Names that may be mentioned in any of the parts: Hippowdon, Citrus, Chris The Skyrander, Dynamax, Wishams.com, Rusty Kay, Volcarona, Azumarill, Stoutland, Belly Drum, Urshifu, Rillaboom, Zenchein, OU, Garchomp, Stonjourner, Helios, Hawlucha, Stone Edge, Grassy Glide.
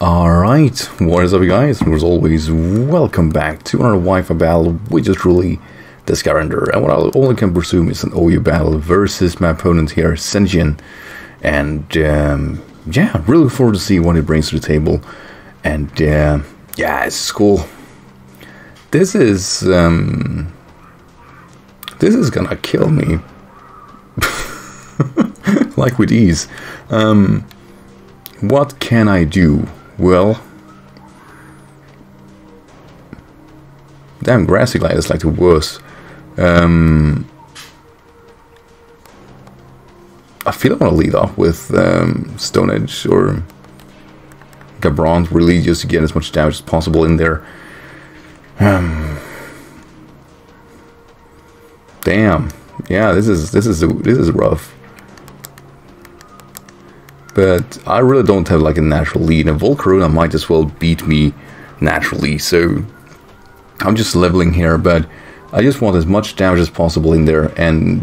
Alright, what is up guys, and as always, welcome back to another Wi-Fi battle, which is really the Skyrander, and what I only can presume is an OU battle versus my opponent here, Zenchein, and yeah, really looking forward to see what he brings to the table, and yeah, it's cool. This is gonna kill me, like with ease. What can I do? Well, damn, Grassy Glide is like the worst. I feel I want to lead off with Stone Edge or Gabron, really just to get as much damage as possible in there. Damn, yeah, this is rough. But I really don't have like a natural lead, and Volcarona might as well beat me naturally, so I'm just leveling here, but I just want as much damage as possible in there, and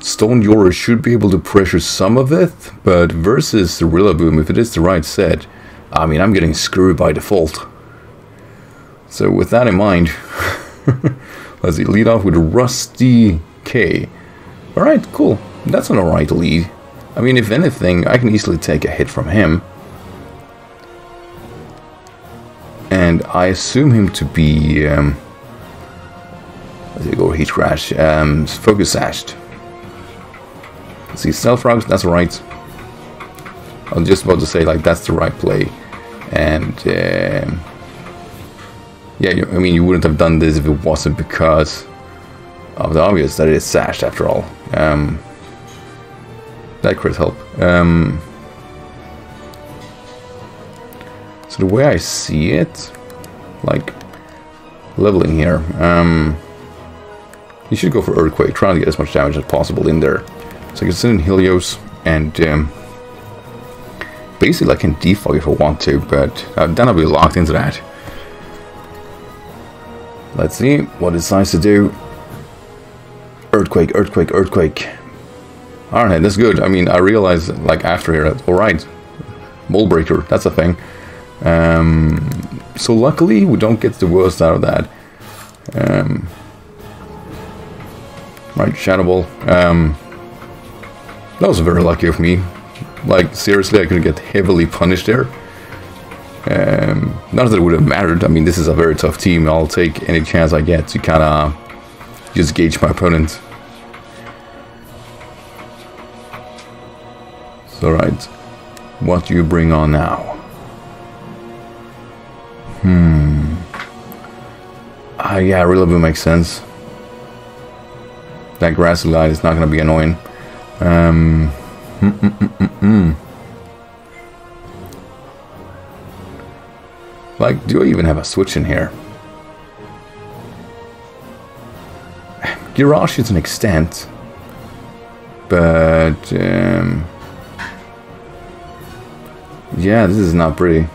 Stonjourner should be able to pressure some of it, but versus the Rillaboom, if it is the right set, I mean, I'm getting screwed by default. So with that in mind, let's see, lead off with Rusty Kay. Alright, cool, that's an alright lead. I mean, if anything, I can easily take a hit from him. And I assume him to be... let's go Heat Crash. Focus Sashed. Let's see, Stealth Rocks, that's right. I was just about to say, like, that's the right play. And... yeah, I mean, you wouldn't have done this if it wasn't because of the obvious that it is Sashed, after all. That could help. So the way I see it, like leveling here, you should go for Earthquake, trying to get as much damage as possible in there. So I can send in Helios and basically I can defog if I want to, but then I'll be locked into that. Let's see what it decides to do. Earthquake, Earthquake, Earthquake. Alright, that's good. I mean, I realized, like, after here, alright, Mold Breaker, that's a thing. So luckily, we don't get the worst out of that. Right, Shadow Ball. That was very lucky of me. Like, seriously, I could get heavily punished there. Not that it would have mattered. I mean, this is a very tough team. I'll take any chance I get to kind of just gauge my opponent. Alright, what do you bring on now? Yeah, Rillaboom makes sense. That Grassy Glide is not going to be annoying. Like, do I even have a switch in here? Garchomp is an extent, but... yeah, this is not pretty.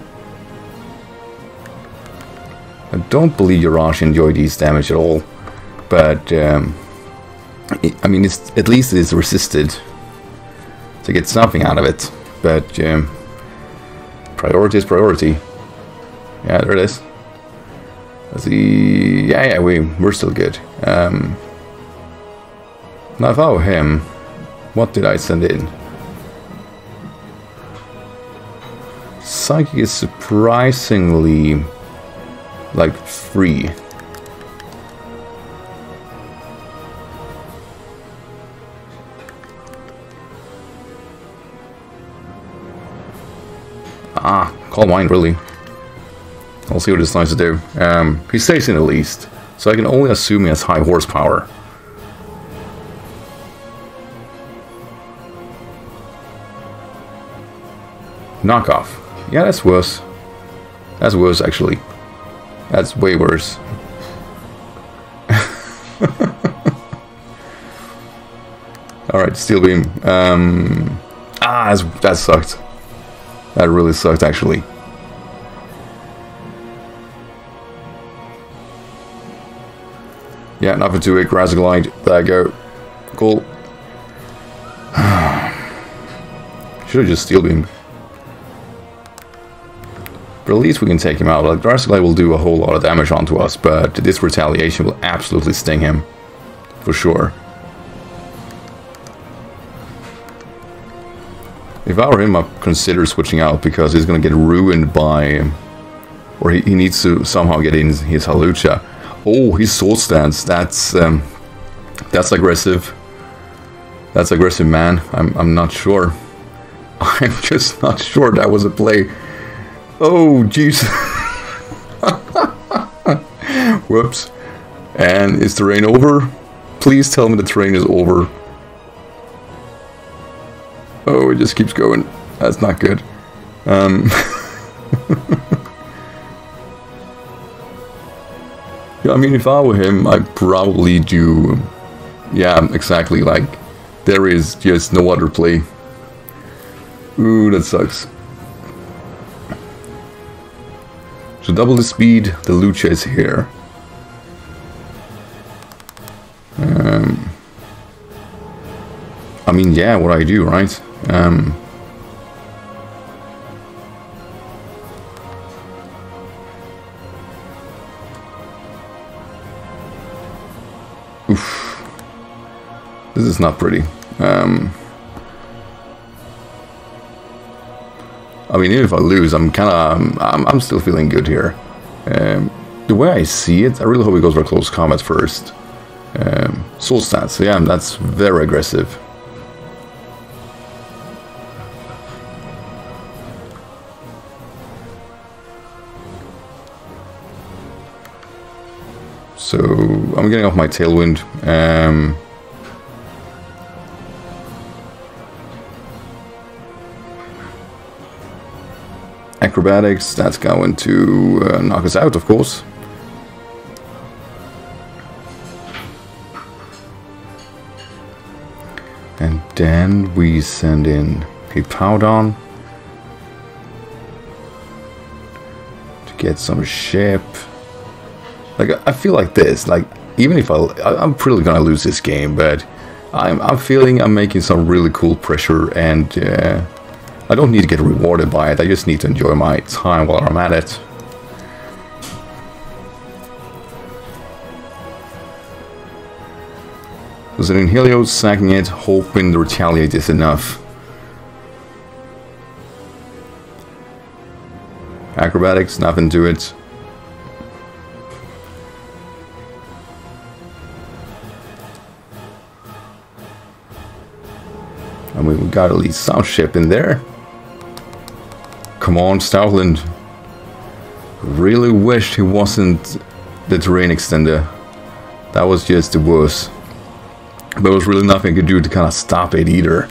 I don't believe Garchomp enjoyed these damage at all, but I mean, it's at least it's resisted to get something out of it. But priority is priority. Yeah, there it is. Let's see. Yeah, we're still good. Now if I were him, what did I send in? Psychic is surprisingly, like, free. Call mine, really. I'll see what it's nice to do. He stays in at least, so I can only assume he has high horsepower. Knock off. Yeah, that's worse. That's worse, actually. That's way worse. Alright, Steel Beam. That sucked. That really sucked, actually. Yeah, nothing to it. Grassy Glide. There you go. Cool. Should've just Steel Beam. But at least we can take him out. Like, Grassy Glide will do a whole lot of damage onto us, but this retaliation will absolutely sting him. For sure. If I were him, I'd consider switching out, because he's going to get ruined by... Or he needs to somehow get in his Hawlucha. Oh, his Sword Stance. That's aggressive. That's aggressive, man. I'm not sure. I'm just not sure that was a play. Oh, jeez. Whoops. And is the rain over? Please tell me the terrain is over. Oh, it just keeps going. That's not good. Yeah, I mean, if I were him, I'd probably do... Yeah, exactly, like... There is just no other play. Ooh, that sucks. So double the speed, the Lucha is here. I mean, yeah, what I do, right? Oof. This is not pretty. I mean, even if I lose, I'm kind of... I'm still feeling good here. The way I see it, I really hope he goes for close combat first. Soul Stance, yeah, that's very aggressive. So, I'm getting off my Tailwind. Acrobatics, that's going to knock us out, of course. And then we send in Hippowdon to get some shape. Like, I feel like this, like, even if I'm probably gonna lose this game, but I'm feeling I'm making some really cool pressure, and I don't need to get rewarded by it. I just need to enjoy my time while I'm at it. Was it in Helios, sacking it, hoping the retaliate is enough. Acrobatics, nothing to it. And we got at least some ship in there. Come on, Stoutland. Really wished he wasn't the terrain extender. That was just the worst. There was really nothing I could do to kind of stop it either.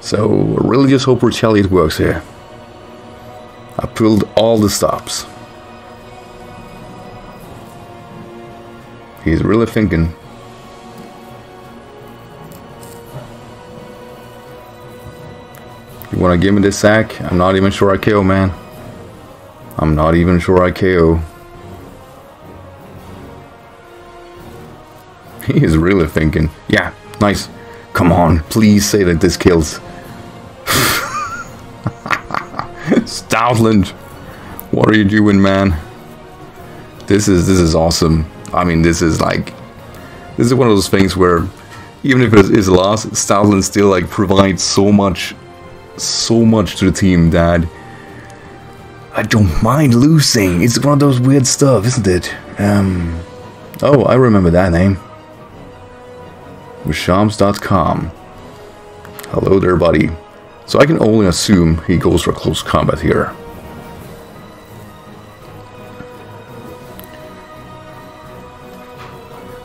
So, I really just hope retaliate works here. I pulled all the stops. He's really thinking. You want to give me this sack? I'm not even sure I KO, man. I'm not even sure I KO. He is really thinking. Yeah, nice. Come on, please say that this kills. Stoutland, what are you doing, man? This is awesome. I mean, this is one of those things where even if it is lost, Stoutland still like provides so much to the team that I don't mind losing. It's one of those weird stuff, isn't it? Oh, I remember that name. Wishams.com. Hello there, buddy. So I can only assume he goes for close combat here.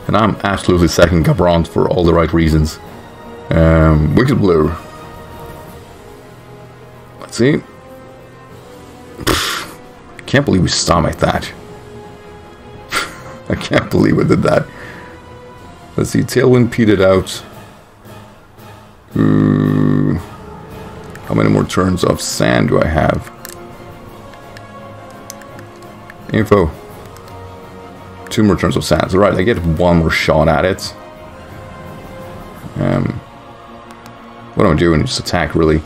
And I'm absolutely sacking Garchomp for all the right reasons. Wicked Blue. Let's see. Pfft, can't believe we stomached that. I can't believe we did that. Let's see, Tailwind petered out. How many more turns of sand do I have? Info. 2 more turns of sand. So, right, I get one more shot at it. What am I doing? Just attack, really.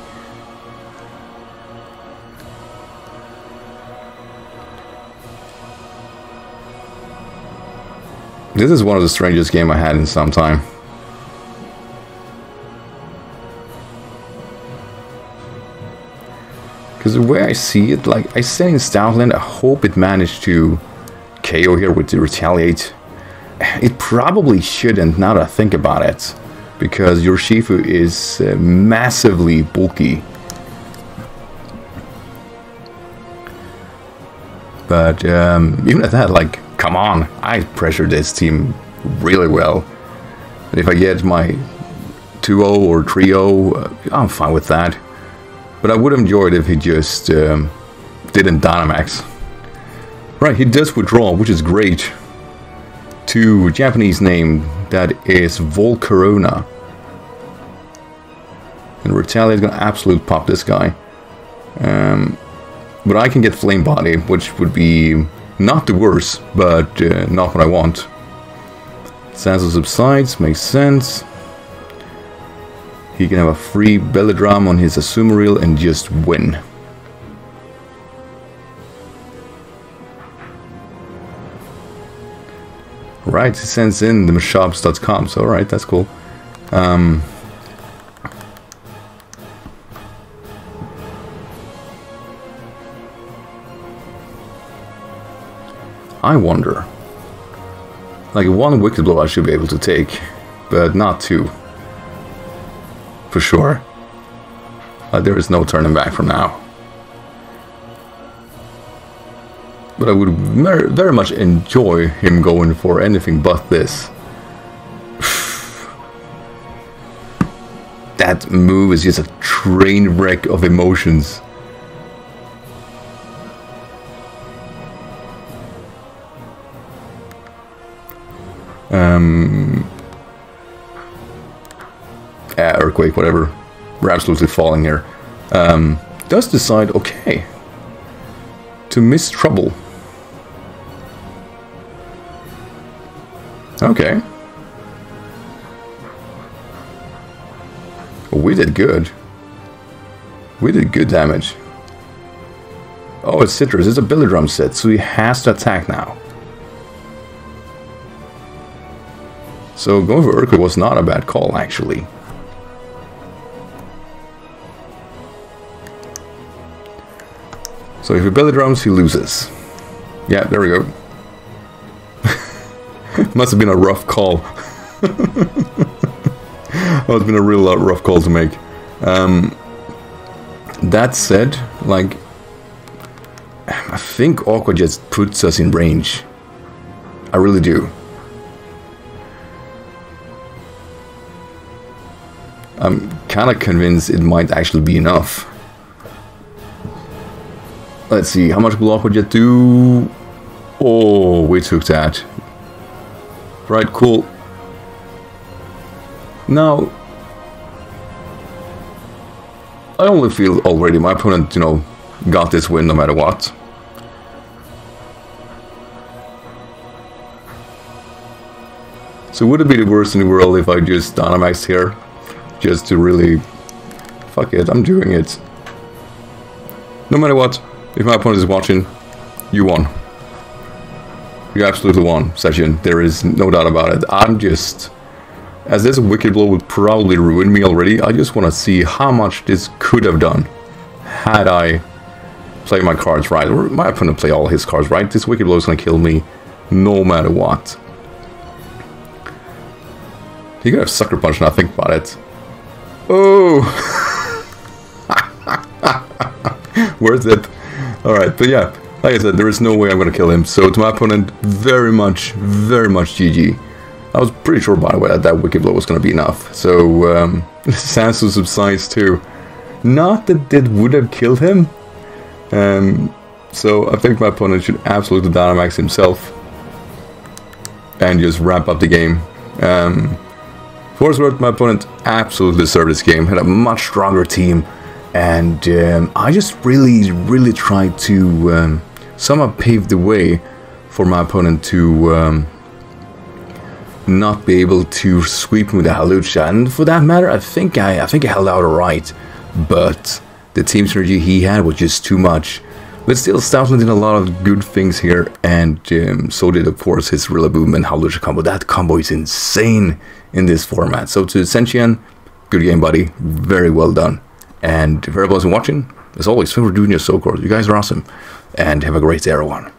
This is one of the strangest games I had in some time. Because the way I see it, like I said in Stoutland, I hope it managed to KO here with the Retaliate. It probably shouldn't, now that I think about it, because your Urshifu is massively bulky. But even at that, like, come on, I pressured this team really well. And if I get my 2-0 or 3-0, I'm fine with that. But I would enjoy it if he just didn't Dynamax. Right, he does withdraw, which is great. To Japanese name, that is Volcarona. And Retaliate's gonna absolute pop this guy. But I can get Flame Body, which would be not the worst, but not what I want. Sansa subsides, makes sense. He can have a free Belly Drum on his Azumarill and just win. Right, he sends in the Wishams.com, so alright, that's cool. I wonder. Like, one Wicked Blow I should be able to take, but not two. For sure. There is no turning back from now. But I would very much enjoy him going for anything but this. That move is just a train wreck of emotions. Earthquake, whatever. We're absolutely falling here. Does decide, okay, to miss trouble. Okay. We did good. We did good damage. Oh, it's Citrus. It's a Belly Drum set, so he has to attack now. So going for Urquhart was not a bad call, actually. So if he Belly Drums, he loses. Yeah, there we go. Must have been a rough call. That has been a real rough call to make. That said, like, I think Aqua just puts us in range. I really do. I'm kind of convinced it might actually be enough. Let's see, how much will Aqua Jet do? Oh, we took that. Right, cool. Now, I only feel already my opponent, you know, got this win no matter what. So would it be the worst in the world if I just Dynamaxed here? Just to really... Fuck it, I'm doing it. No matter what, if my opponent is watching, you won. You absolutely won, Session. There is no doubt about it. I'm just... As this Wicked Blow would probably ruin me already, I just want to see how much this could have done had I played my cards right. Or my opponent play all his cards right. This Wicked Blow is going to kill me no matter what. He could have Sucker Punch now I think about it. Oh! Worth it. Alright, but yeah, like I said, there is no way I'm gonna kill him. So to my opponent, very much GG. I was pretty sure, by the way, that that Wicked Blow was gonna be enough. So, Sansu subsides too. Not that it would have killed him. So I think my opponent should absolutely Dynamax himself. And just wrap up the game. For his worth, my opponent absolutely deserved this game. Had a much stronger team. And I just really tried to somehow pave the way for my opponent to not be able to sweep me with a Hawlucha. And for that matter, I think I held out alright. But the team synergy he had was just too much. But still, Stoutland did a lot of good things here, and so did, of course, his Rillaboom and Hawlucha combo. That combo is insane in this format. So to Zenchein, good game, buddy. Very well done. And for everyone watching, as always, thanks for doing your so-called. You guys are awesome. And have a great day, everyone.